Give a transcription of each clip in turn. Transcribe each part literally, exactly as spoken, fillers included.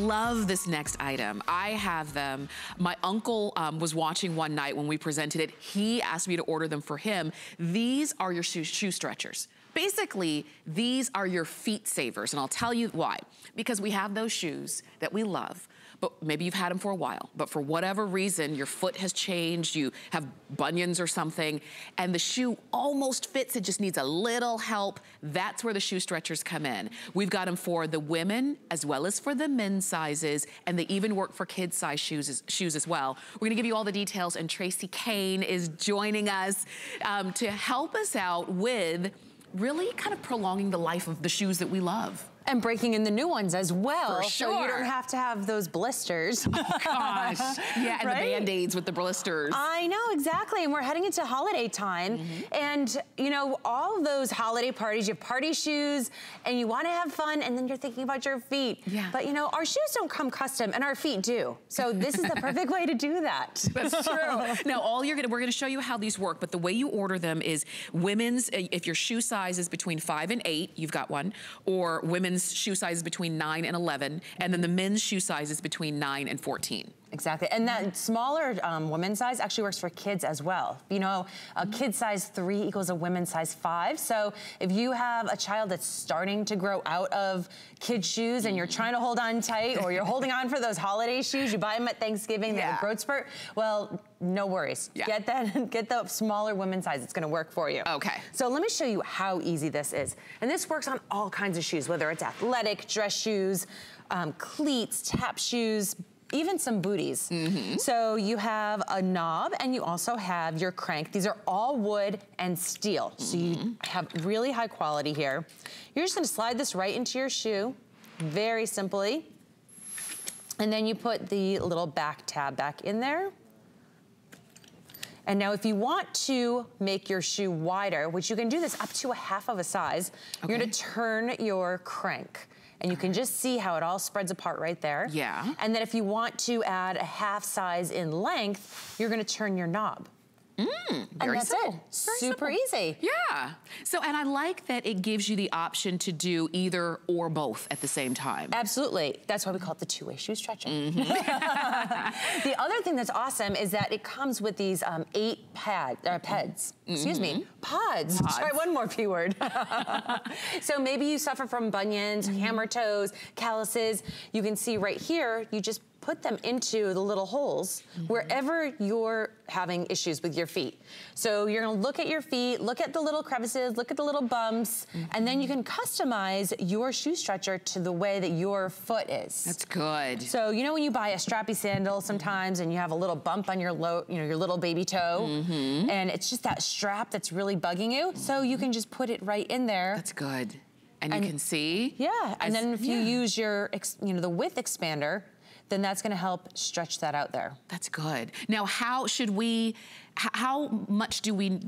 Love this next item. I have them. My uncle um, was watching one night when we presented it. He asked me to order them for him. These are your shoe, shoe stretchers. Basically, these are your feet savers, and I'll tell you why. Because we have those shoes that we love, but maybe you've had them for a while, but for whatever reason, your foot has changed, you have bunions or something, and the shoe almost fits, it just needs a little help. That's where the shoe stretchers come in. We've got them for the women as well as for the men's sizes, and they even work for kids' size shoes, shoes as well. We're gonna give you all the details, and Tracy Kane is joining us um, to help us out with really kind of prolonging the life of the shoes that we love. And breaking in the new ones as well. For sure. So you don't have to have those blisters. Oh, gosh. Yeah, and right? The Band-Aids with the blisters. I know, exactly. And we're heading into holiday time. Mm-hmm. And, you know, all those holiday parties, you have party shoes, and you want to have fun, and then you're thinking about your feet. Yeah. But, you know, our shoes don't come custom, and our feet do. So this is the perfect way to do that. That's true. Now, all you're gonna, we're going to show you how these work, but the way you order them is women's, if your shoe size is between five and eight, you've got one, or women's shoe sizes between nine and eleven, and then the men's shoe sizes between nine and fourteen. Exactly, and that smaller um, women's size actually works for kids as well. You know, a kid's size three equals a women's size five, so if you have a child that's starting to grow out of kid shoes and you're trying to hold on tight, or you're holding on for those holiday shoes, you buy them at Thanksgiving, they have a growth spurt, well, no worries. Yeah. Get that, get the smaller women's size, it's gonna work for you. Okay. So let me show you how easy this is. And this works on all kinds of shoes, whether it's athletic, dress shoes, um, cleats, tap shoes, even some booties. Mm-hmm. So you have a knob and you also have your crank. These are all wood and steel. Mm-hmm. So you have really high quality here. You're just gonna slide this right into your shoe, very simply. And then you put the little back tab back in there. And now if you want to make your shoe wider, which you can do this up to a half of a size, okay. You're gonna turn your crank. And you can just see how it all spreads apart right there. Yeah. And then if you want to add a half size in length, you're gonna turn your knob. Mm, very and that's simple. It. Very Super simple. Easy. Yeah. So, and I like that it gives you the option to do either or both at the same time. Absolutely. That's why we call it the two-way shoe stretcher. Mm-hmm. The other thing that's awesome is that it comes with these um, eight pad, uh, peds. Mm-hmm. Excuse me. Pods. Pods. Try one more P word. So maybe you suffer from bunions, mm-hmm. hammer toes, calluses. You can see right here, you just put them into the little holes mm-hmm. wherever you're having issues with your feet. So you're gonna look at your feet, look at the little crevices, look at the little bumps, mm-hmm. and then you can customize your shoe stretcher to the way that your foot is. That's good. So you know when you buy a strappy sandal sometimes and you have a little bump on your low, you know, your little baby toe, mm-hmm. and it's just that strap that's really bugging you, mm-hmm. so you can just put it right in there. That's good. And, and you can see? Yeah, and as, then if yeah. you use your, you know, the width expander, then that's gonna help stretch that out there. That's good. Now, how should we, how much do we,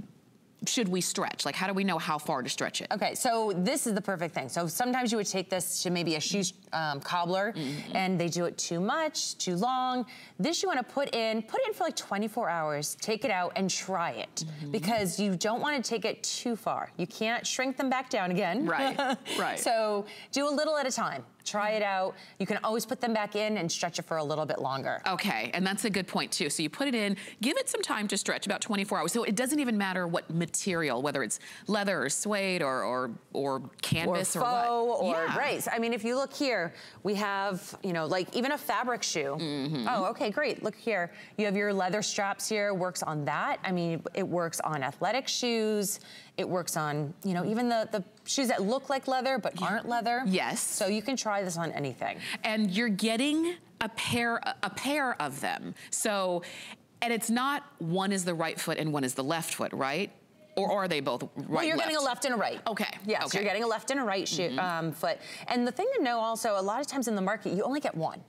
should we stretch? Like, how do we know how far to stretch it? Okay, so this is the perfect thing. So sometimes you would take this to maybe a shoe um, cobbler, mm-hmm. and they do it too much, too long. This you wanna put in, put it in for like twenty-four hours, take it out and try it, mm-hmm. because you don't wanna take it too far. You can't shrink them back down again. Right, right. So do a little at a time. Try it out. You can always put them back in and stretch it for a little bit longer. Okay, and that's a good point too. So you put it in, give it some time to stretch, about twenty-four hours. So it doesn't even matter what material, whether it's leather or suede or or, or canvas or, or faux what. Or yeah. Right. So, I mean, if you look here, we have, you know, like even a fabric shoe. Mm-hmm. Oh, okay, great. Look here. You have your leather straps here, works on that. I mean, it works on athletic shoes. It works on, you know, even the, the shoes that look like leather but yeah. aren't leather. Yes. So you can try this on anything. And you're getting a pair, a pair of them. So, and it's not one is the right foot and one is the left foot, right? Or, or are they both right? Well, you're left? Getting a left and a right. Okay. Yeah, okay. So you're getting a left and a right shoe, mm-hmm. um, foot. And the thing to know also, a lot of times in the market, you only get one.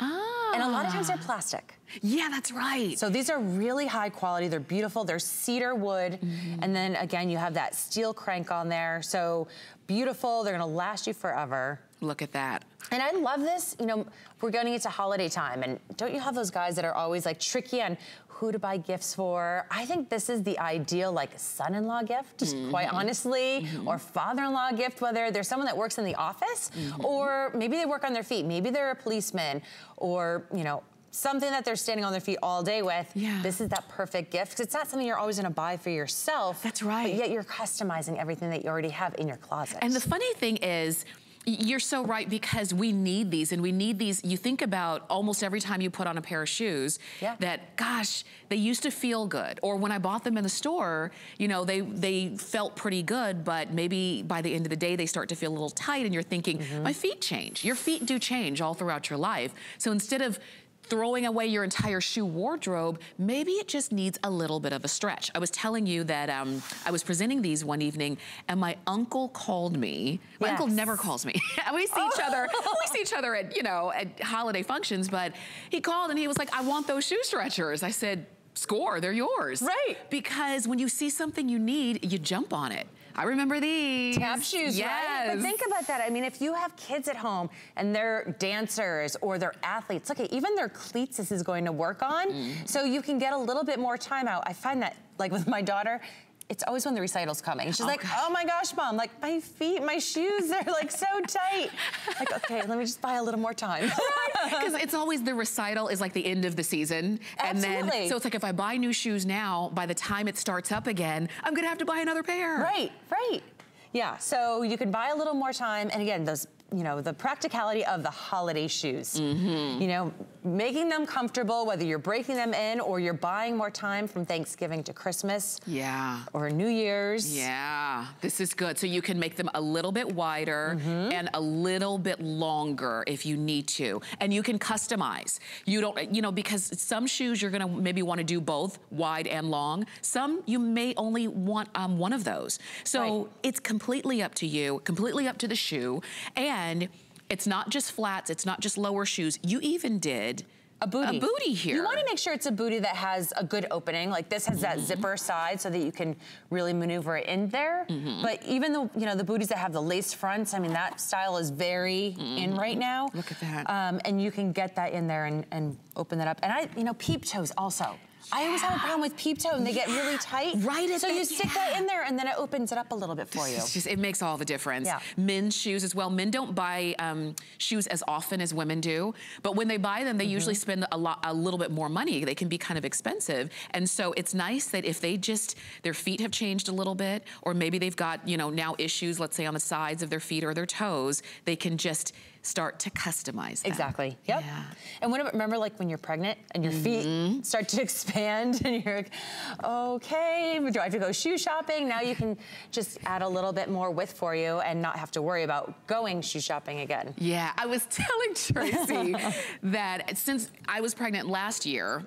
Ah. And a lot of times they're plastic. Yeah, that's right. So these are really high quality. They're beautiful. They're cedar wood. Mm-hmm. And then again, you have that steel crank on there. So beautiful. They're going to last you forever. Look at that. And I love this. You know, we're going into holiday time. And don't you have those guys that are always like tricky on who to buy gifts for. I think this is the ideal like son-in-law gift, mm-hmm. quite honestly, mm-hmm. or father-in-law gift, whether there's someone that works in the office mm-hmm. or maybe they work on their feet. Maybe they're a policeman or, you know, something that they're standing on their feet all day with. Yeah. This is that perfect gift because it's not something you're always going to buy for yourself. That's right. But yet you're customizing everything that you already have in your closet. And the funny thing is, you're so right, because we need these and we need these. You think about almost every time you put on a pair of shoes yeah. that, gosh, they used to feel good. Or when I bought them in the store, you know, they, they felt pretty good, but maybe by the end of the day, they start to feel a little tight and you're thinking, mm-hmm. my feet change. Your feet do change all throughout your life. So instead of throwing away your entire shoe wardrobe, maybe it just needs a little bit of a stretch. I was telling you that um, I was presenting these one evening and my uncle called me. My yes. uncle never calls me. we see oh. each other, we see each other at, you know, at holiday functions, but he called and he was like, I want those shoe stretchers. I said, score, they're yours. Right. Because when you see something you need, you jump on it. I remember these. Tap shoes, yes. right? But think about that. I mean, if you have kids at home and they're dancers or they're athletes, look at even their cleats this is going to work on. Mm-hmm. So you can get a little bit more time out. I find that, like with my daughter, it's always when the recital's coming. She's oh, like, gosh. oh my gosh, Mom, like my feet, my shoes, they're like so tight. Like, okay, let me just buy a little more time. Because it's always the recital is like the end of the season. Absolutely. And then, so it's like if I buy new shoes now, by the time it starts up again, I'm gonna have to buy another pair. Right, right. Yeah, so you can buy a little more time. And again, those, you know, the practicality of the holiday shoes. Mm-hmm. You know, making them comfortable, whether you're breaking them in or you're buying more time from Thanksgiving to Christmas. Yeah. Or New Year's. Yeah, this is good. So you can make them a little bit wider mm-hmm. and a little bit longer if you need to. And you can customize. You don't, you know, because some shoes you're gonna maybe wanna do both, wide and long. Some you may only want um, one of those. So right. it's completely up to you, completely up to the shoe. And And it's not just flats, it's not just lower shoes. You even did a booty. A booty here. You want to make sure it's a booty that has a good opening. Like this has mm-hmm. that zipper side so that you can really maneuver it in there. Mm-hmm. But even the, you know, the booties that have the lace fronts, I mean, that style is very mm-hmm. in right now. Look at that. Um, and you can get that in there and, and open that up. And I, you know, peep toes also. Yeah. I always have a problem with peep toe and they yeah. get really tight. Right. So that, you stick yeah. that in there and then it opens it up a little bit for you. It's just, it makes all the difference. Yeah. Men's shoes as well. Men don't buy um, shoes as often as women do, but when they buy them, they mm-hmm. usually spend a lot, a little bit more money. They can be kind of expensive. And so it's nice that if they just, their feet have changed a little bit, or maybe they've got, you know, now issues, let's say on the sides of their feet or their toes, they can just start to customize that. Exactly, yep. Yeah. And when, remember like when you're pregnant and your mm-hmm. feet start to expand and you're like, okay, do I have to go shoe shopping? Now you can just add a little bit more width for you and not have to worry about going shoe shopping again. Yeah, I was telling Tracy that since I was pregnant last year,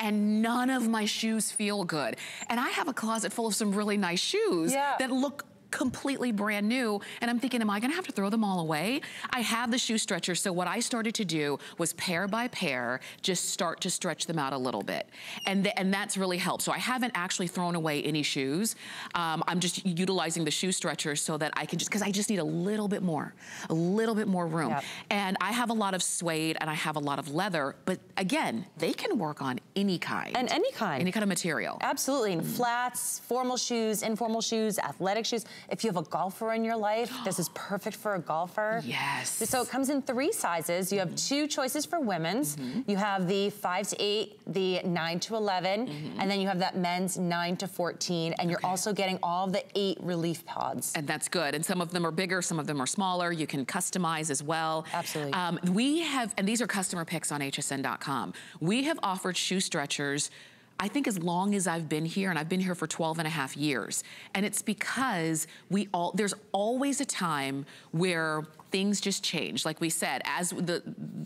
and none of my shoes feel good. And I have a closet full of some really nice shoes yeah. that look completely brand new, and I'm thinking, am I gonna have to throw them all away? I have the shoe stretcher, so what I started to do was pair by pair, just start to stretch them out a little bit. And, th and that's really helped. So I haven't actually thrown away any shoes. Um, I'm just utilizing the shoe stretcher so that I can just, because I just need a little bit more, a little bit more room. Yep. And I have a lot of suede and I have a lot of leather, but again, they can work on any kind. And any kind. Any kind of material. Absolutely, flats, formal shoes, informal shoes, athletic shoes. If you have a golfer in your life, this is perfect for a golfer. Yes. So it comes in three sizes. You have two choices for women's. Mm-hmm. You have the five to eight, the nine to eleven, mm-hmm. and then you have that men's nine to fourteen, and you're okay. also getting all the eight relief pods. And that's good. And some of them are bigger, some of them are smaller. You can customize as well. Absolutely. Um, we have, and these are customer picks on H S N dot com. We have offered shoe stretchers I think as long as I've been here, and I've been here for twelve and a half years. And it's because we all, there's always a time where things just change. Like we said, as the,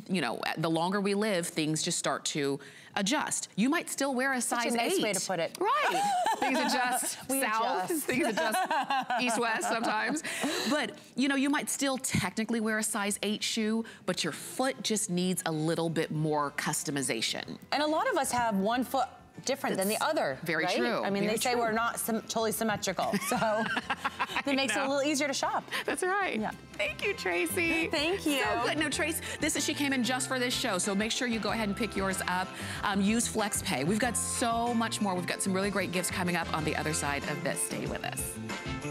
you know, the longer we live, things just start to adjust. You might still wear a size eight. Such a nice eight. way to put it. Right. Things adjust we south, adjust. Things adjust east-west sometimes. But, you know, you might still technically wear a size eight shoe, but your foot just needs a little bit more customization. And a lot of us have one foot different That's than the other. Very right? true. I mean, very they say true. we're not sim totally symmetrical, so it makes know. it a little easier to shop. That's right. Yeah. Thank you, Tracy. Thank you. So good. No, Trace, this is, she came in just for this show, so make sure you go ahead and pick yours up. Um, use FlexPay. We've got so much more. We've got some really great gifts coming up on the other side of this. Stay with us.